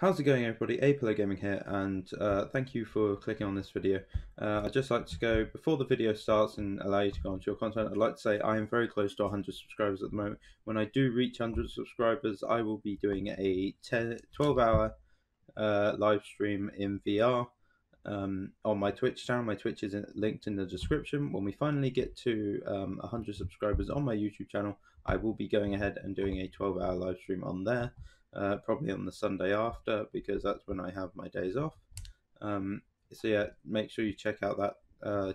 How's it going, everybody? A Pillow Gaming here, and thank you for clicking on this video. I'd just like to go, before the video starts and allow you to go onto your content, I'd like to say I am very close to 100 subscribers at the moment. When I do reach 100 subscribers, I will be doing a 12-hour live stream in VR on my Twitch channel. My Twitch is linked in the description. When we finally get to 100 subscribers on my YouTube channel, I will be going ahead and doing a 12-hour live stream on there. Probably on the Sunday after, because that's when I have my days off. So yeah, make sure you check out that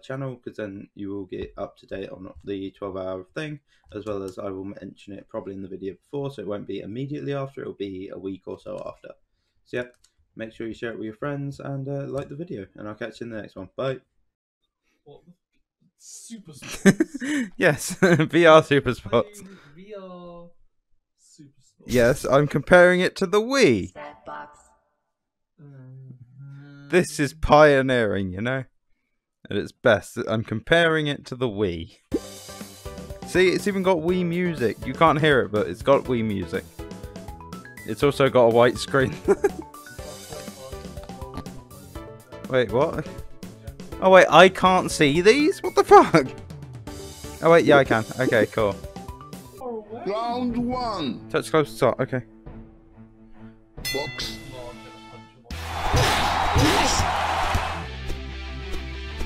channel, because then you will get up to date on the 12-hour thing, as well as I will mention it probably in the video before, so it won't be immediately after, it'll be a week or so after. So yeah, make sure you share it with your friends and like the video, and I'll catch you in the next one. Bye! What? Super Sports? Yes, VR Super Sports. VR... Yes, I'm comparing it to the Wii. This is pioneering, you know? At its best, I'm comparing it to the Wii. See, it's even got Wii music. You can't hear it, but it's got Wii music. It's also got a white screen. Wait, what? Oh wait, I can't see these? What the fuck? Oh wait, yeah I can. Okay, cool. Round one. Touch close to top. Okay. Box. Yes.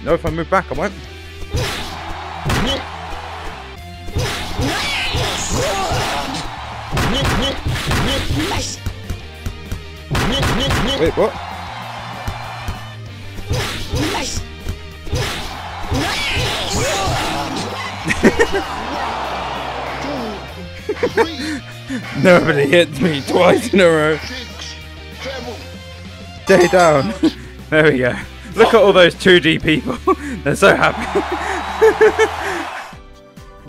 No, if I move back, I won't. Yes. Wait, what? Yes. Nobody hit me twice in a row. Stay down. There we go. Look at all those 2D people. They're so happy.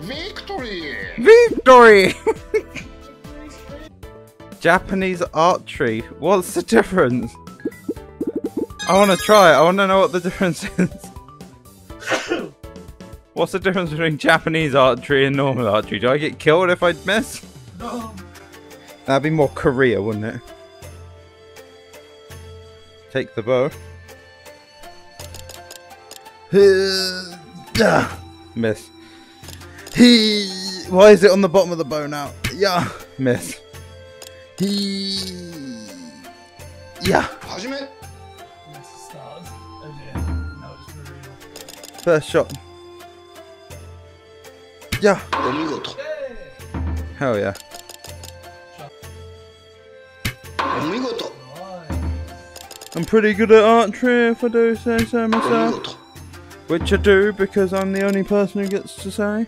Victory! Victory! Japanese archery. What's the difference? I want to try. I want to know what the difference is. What's the difference between Japanese archery and normal archery? Do I get killed if I miss? No. That'd be more Korea, wouldn't it? Take the bow. Miss. Why is it on the bottom of the bow now? Yeah. Miss. Yeah. First shot. Yeah. Hell yeah. I'm pretty good at archery, if I do say so myself. Which I do, because I'm the only person who gets to say.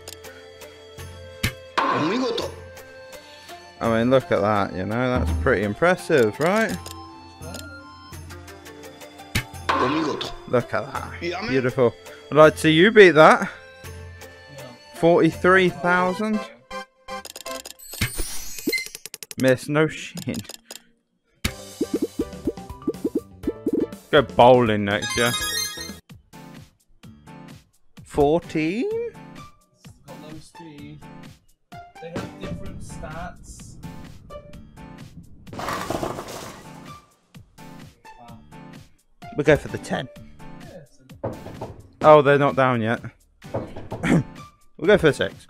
I mean, look at that, you know, that's pretty impressive, right? Look at that. Beautiful. I'd like to see you beat that. 43,000? Miss, no shit. Go bowling next year. 14? Got those two. They have different stats. Wow. We'll go for the 10. Oh, they're not down yet. We'll go for a 6.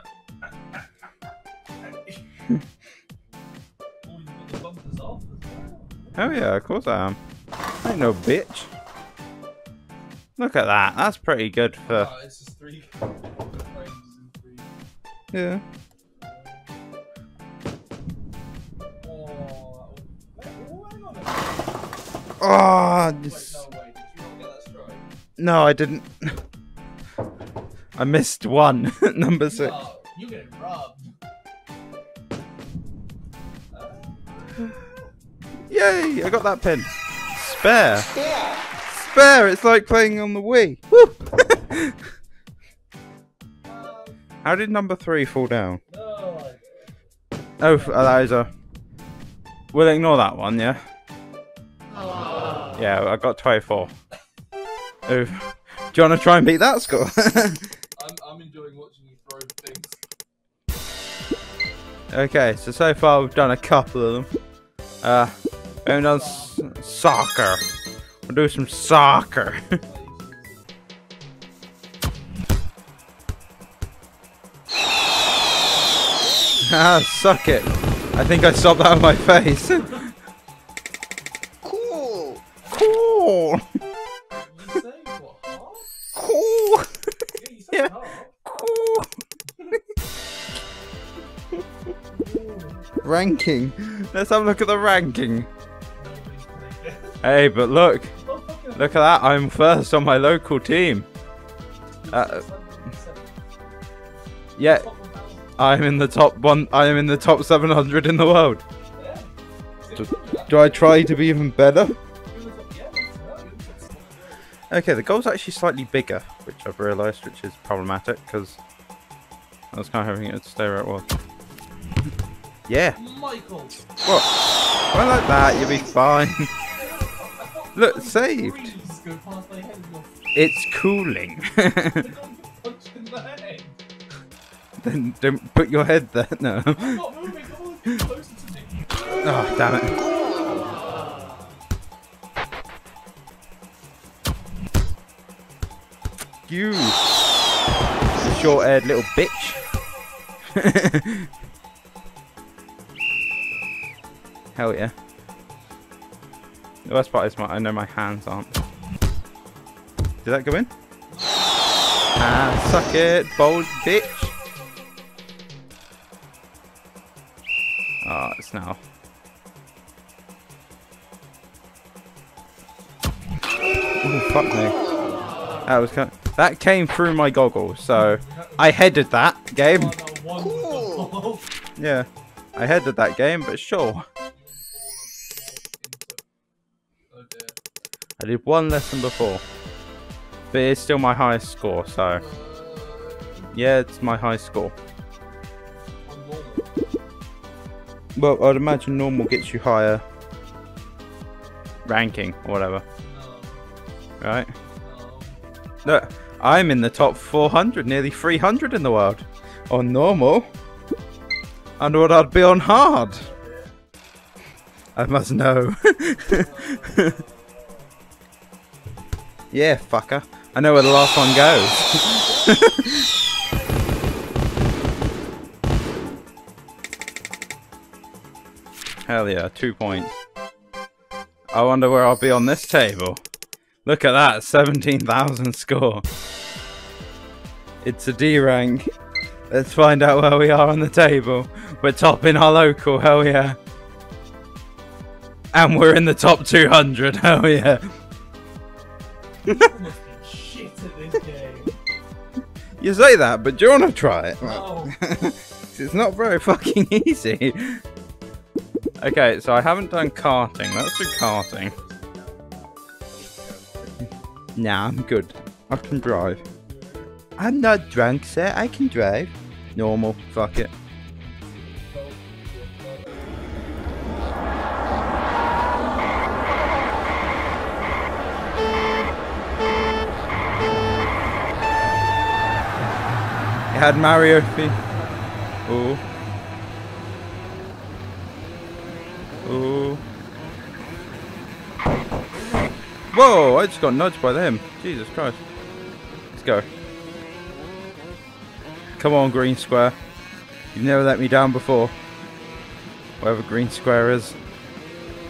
Oh yeah, of course I am. I ain't no bitch. Look at that. That's pretty good for. Oh, it's just 3 frames in 3. Yeah. Oh, oh this... Wait, no, wait. Did you not get that strike? No, I didn't. I missed one, number 6. Oh, you're getting robbed. Yay, I got that pin. Spare. Spare. Spare, it's like playing on the Wii. Woo! How did number 3 fall down? No idea. Oh, that is a... We'll ignore that one, yeah? Oh. Yeah, I got 24. Oof. Do you want to try and beat that score? I'm enjoying watching you throw things. Okay, so far we've done a couple of them. And on soccer. We'll do some soccer. Ah, suck it. I think I sobbed out of my face. Cool. Cool. Cool. Yeah. Cool. Ranking. Let's have a look at the ranking. Hey, but look. Look at that. I'm first on my local team. Yeah. I'm in the top one. I am in the top 700 in the world. Do I try to be even better? Okay, the goal's actually slightly bigger, which I've realised, which is problematic because I was kind of having it to stay where it was. Yeah. Michael. What? Well, like that, you'll be fine. Look, saved. It's cooling. Then don't put your head there. No. I'm not moving. Come on, closer to me. Oh, damn it. You short-haired little bitch. Hell yeah. The worst part is I know my hands aren't. Did that go in? Ah, suck it, bold bitch. Oh, it's now. Oh, fuck me. That was kind of, that came through my goggles, so I headed that game. Cool. Yeah, I headed that game, but sure. I did one less than before, but it's still my highest score. So yeah, it's my highest score. Well, I'd imagine normal gets you higher ranking or whatever. No. Right? No. Look, I'm in the top 400, nearly 300 in the world. On normal. And what I'd be on hard. I must know. Yeah, fucker. I know where the last one goes. Hell yeah, 2 points. I wonder where I'll be on this table. Look at that, 17,000 score. It's a D rank. Let's find out where we are on the table. We're top in our local, hell yeah. And we're in the top 200, hell yeah. You must be shit at this game. You say that, but do you want to try it? No. It's not very fucking easy. Okay, so I haven't done karting. Let's do karting. Nah, I'm good. I can drive. I'm not drunk, sir. I can drive. Normal. Fuck it. It had Mario feet. Oh. Ooh. Whoa, I just got nudged by them. Jesus Christ. Let's go. Come on, green square. You've never let me down before. Whatever green square is.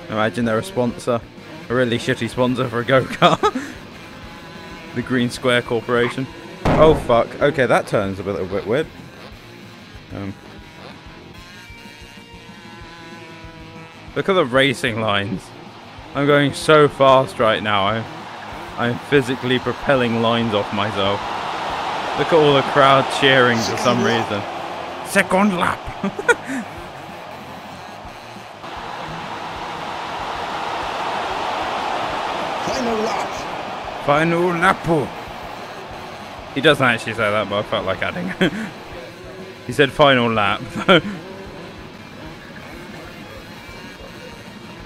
Imagine they're a sponsor. A really shitty sponsor for a go-kart. The Green Square Corporation. Oh, fuck. Okay, that turns a little bit weird. Look at the racing lines. I'm going so fast right now. I'm physically propelling lines off myself. Look at all the crowd cheering for some reason. Second lap! Final lap! Final lapo! He doesn't actually say that, but I felt like adding. He said final lap.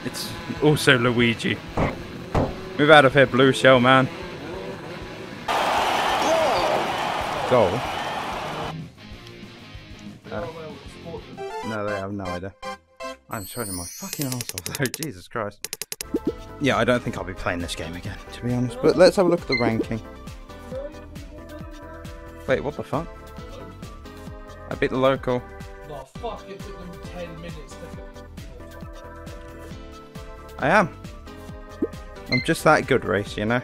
It's also Luigi. Move out of here, blue shell man. Goal. No, they have no idea. I I'm showing my fucking arse off though, Jesus Christ. Yeah, I don't think I'll be playing this game again, to be honest. But let's have a look at the ranking. Wait, what the fuck? I beat the local. No, fuck, it took them 10 minutes to... I am. I'm just that good, Race, you know?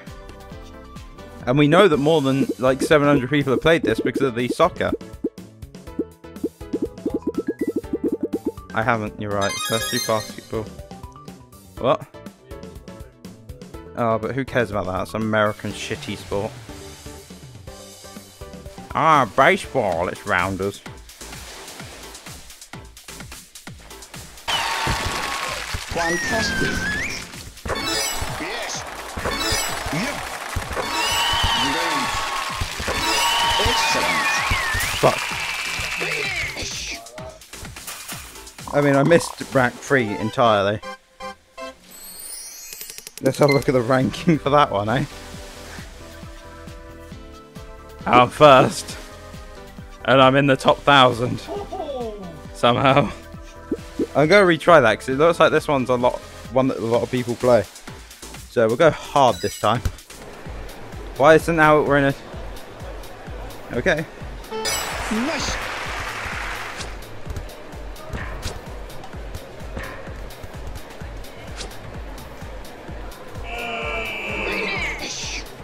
And we know that more than, like, 700 people have played this because of the soccer. I haven't, you're right. Let's do basketball. What? Oh, but who cares about that? It's an American shitty sport. Ah, baseball. It's rounders. Fantastic. Yes. Yep. Great. Excellent. Fuck. I mean, I missed rank 3 entirely. Let's have a look at the ranking for that one, eh? I'm first. And I'm in the top 1,000. Somehow. I'm going to retry that because it looks like this one's one that a lot of people play. So we'll go hard this time. Why isn't now we're in a... Okay. Nice.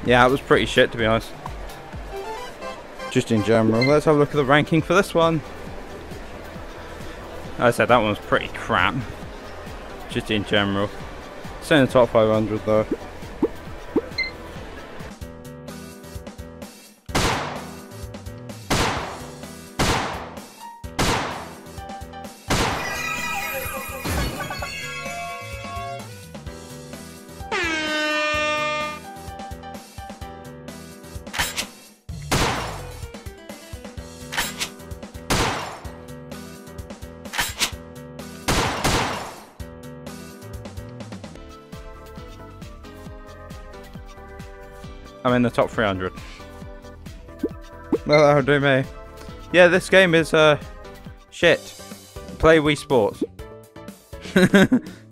Yeah, it was pretty shit, to be honest. Just in general. Let's have a look at the ranking for this one. Like I said, that one was pretty crap. Just in general. It's in the top 500 though. I'm in the top 300. Well, that'll do me. Yeah, this game is, shit. Play Wii Sports.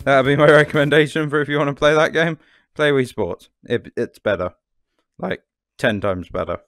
That'll be my recommendation for if you want to play that game. Play Wii Sports. It's better. Like, 10 times better.